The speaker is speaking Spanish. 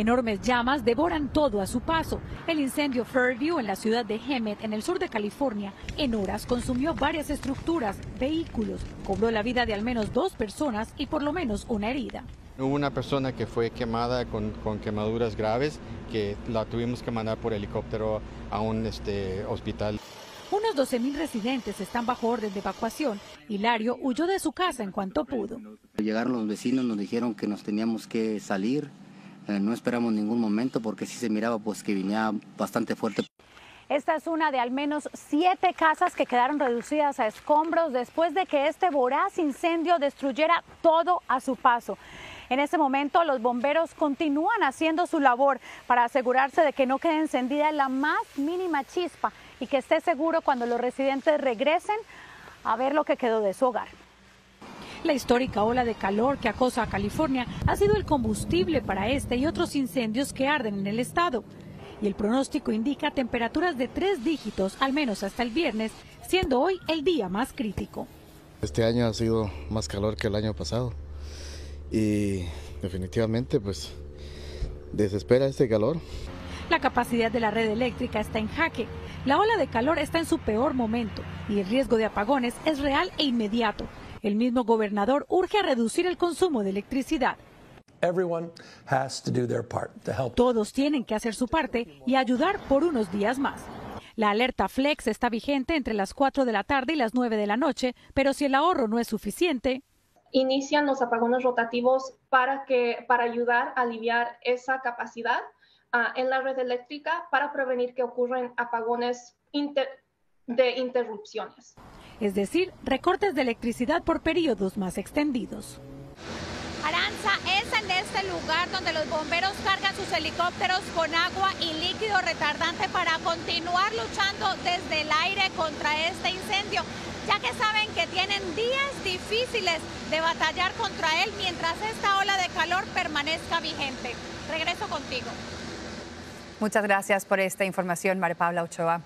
Enormes llamas devoran todo a su paso. El incendio Fairview en la ciudad de Hemet, en el sur de California, en horas consumió varias estructuras, vehículos, cobró la vida de al menos 2 personas y por lo menos una herida. Hubo una persona que fue quemada con quemaduras graves que la tuvimos que mandar por helicóptero a un hospital. Unos 12,000 residentes están bajo orden de evacuación. Hilario huyó de su casa en cuanto pudo. Llegaron los vecinos, nos dijeron que nos teníamos que salir. No esperamos ningún momento porque sí se miraba pues que venía bastante fuerte. Esta es una de al menos 7 casas que quedaron reducidas a escombros después de que este voraz incendio destruyera todo a su paso. En este momento los bomberos continúan haciendo su labor para asegurarse de que no quede encendida la más mínima chispa y que esté seguro cuando los residentes regresen a ver lo que quedó de su hogar. La histórica ola de calor que acosa a California ha sido el combustible para este y otros incendios que arden en el estado. Y el pronóstico indica temperaturas de 3 dígitos, al menos hasta el viernes, siendo hoy el día más crítico. Este año ha sido más calor que el año pasado y definitivamente pues desespera este calor. La capacidad de la red eléctrica está en jaque. La ola de calor está en su peor momento y el riesgo de apagones es real e inmediato. El mismo gobernador urge a reducir el consumo de electricidad. Todos tienen que hacer su parte y ayudar por unos días más. La alerta Flex está vigente entre las 4 de la tarde y las 9 de la noche, pero si el ahorro no es suficiente... Inician los apagones rotativos para ayudar a aliviar esa capacidad en la red eléctrica para prevenir que ocurran apagones de interrupciones. Es decir, recortes de electricidad por periodos más extendidos. Aranza, es en este lugar donde los bomberos cargan sus helicópteros con agua y líquido retardante para continuar luchando desde el aire contra este incendio, ya que saben que tienen días difíciles de batallar contra él mientras esta ola de calor permanezca vigente. Regreso contigo. Muchas gracias por esta información, María Paula Ochoa.